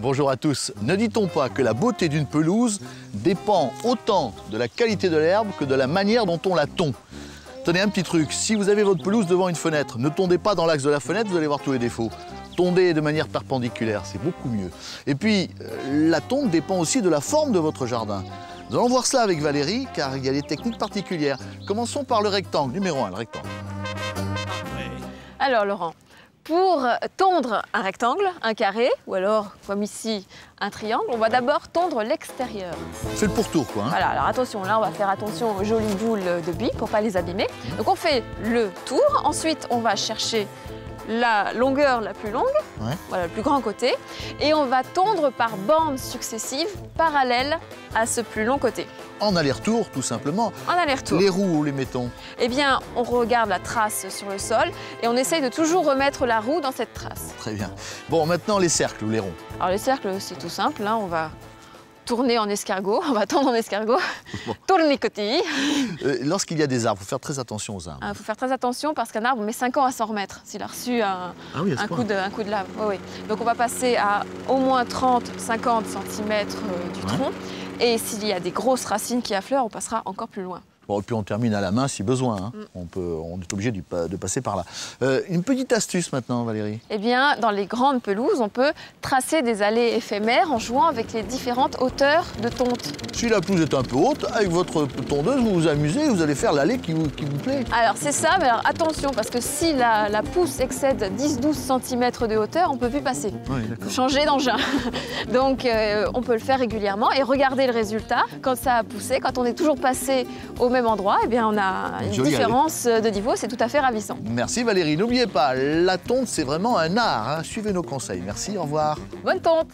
Bonjour à tous. Ne dit-on pas que la beauté d'une pelouse dépend autant de la qualité de l'herbe que de la manière dont on la tond? Tenez un petit truc, si vous avez votre pelouse devant une fenêtre, ne tondez pas dans l'axe de la fenêtre, vous allez voir tous les défauts. Tondez de manière perpendiculaire, c'est beaucoup mieux. Et puis, la tonte dépend aussi de la forme de votre jardin. Nous allons voir cela avec Valérie, car il y a des techniques particulières. Commençons par le rectangle, numéro 1, le rectangle. Alors Laurent, pour tondre un rectangle, un carré, ou alors, comme ici, un triangle, on va d'abord tondre l'extérieur. C'est le pourtour, quoi. Hein. Voilà, alors attention, là, on va faire attention aux jolies boules de billes pour ne pas les abîmer. Donc, on fait le tour. Ensuite, on va chercher la longueur la plus longue, ouais. Voilà, le plus grand côté. Et on va tondre par bandes successives, parallèles à ce plus long côté. En aller-retour, tout simplement. En aller-retour. Les roues, où les mettons? Eh bien, on regarde la trace sur le sol et on essaye de toujours remettre la roue dans cette trace. Très bien. Bon, maintenant, les cercles ou les ronds? Alors, les cercles, c'est tout simple. Hein, on va tourner en escargot, on va tendre en escargot, bon. Tourner les cotilles. Lorsqu'il y a des arbres, il faut faire très attention aux arbres. Il faut faire très attention parce qu'un arbre met 5 ans à s'en remettre s'il a reçu un coup de lave. Oui, oui. Donc, on va passer à au moins 30-50 cm du tronc. Et s'il y a des grosses racines qui affleurent, on passera encore plus loin. Bon, et puis on termine à la main si besoin. Hein. On est obligé de passer par là. Une petite astuce maintenant, Valérie. Eh bien, dans les grandes pelouses, on peut tracer des allées éphémères en jouant avec les différentes hauteurs de tonte. Si la pelouse est un peu haute, avec votre tondeuse, vous vous amusez, vous allez faire l'allée qui vous plaît. Alors, c'est ça, mais alors attention, parce que si la pousse excède 10-12 cm de hauteur, on ne peut plus passer. Oui, d'accord. Changer d'engin. Donc, on peut le faire régulièrement et regarder le résultat. Quand ça a poussé, quand on est toujours passé au même endroit, eh bien on a une différence de niveau, c'est tout à fait ravissant. Merci Valérie, n'oubliez pas, la tonte c'est vraiment un art, hein. Suivez nos conseils, merci, au revoir. Bonne tonte.